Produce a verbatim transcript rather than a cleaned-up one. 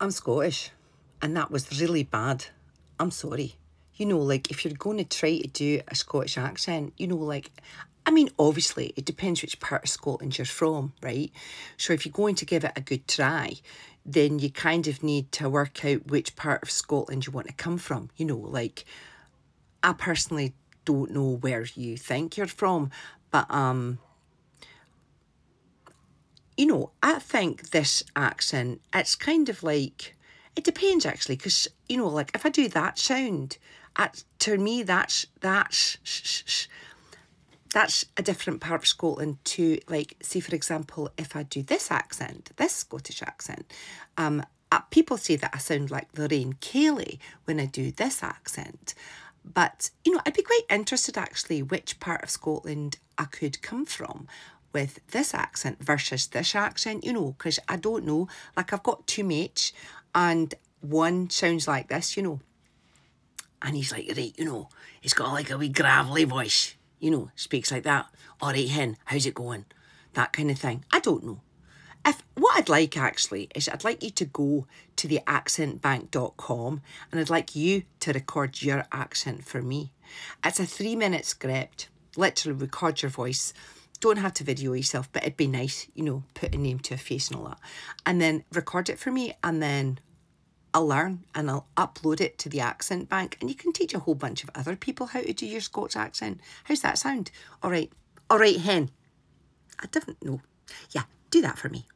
I'm Scottish and that was really bad. I'm sorry. You know, like, if you're going to try to do a Scottish accent, you know, like, I mean, obviously, it depends which part of Scotland you're from, right? So if you're going to give it a good try, then you kind of need to work out which part of Scotland you want to come from. You know, like, I personally don't know where you think you're from, but, um, you know, I think this accent, it's kind of like... It depends, actually, because, you know, like, if I do that sound, I, to me, that's, that's, sh sh sh, that's a different part of Scotland to, like, say, for example, if I do this accent, this Scottish accent, um, I, people say that I sound like Lorraine Kelly when I do this accent. But, you know, I'd be quite interested, actually, which part of Scotland I could come from with this accent versus this accent, you know, because I don't know. Like, I've got two mates, and one sounds like this, you know. And he's like, right, you know, he's got like a wee gravelly voice, you know, speaks like that. All right, hen, how's it going? That kind of thing. I don't know. If what I'd like, actually, is I'd like you to go to the accent bank dot com and I'd like you to record your accent for me. It's a three-minute script. Literally record your voice. Don't have to video yourself, but it'd be nice, you know, put a name to a face and all that. And then record it for me, and then I'll learn and I'll upload it to the Accent Bank, and you can teach a whole bunch of other people how to do your Scots accent. How's that sound? All right. All right, hen. I didn't know. Yeah, do that for me.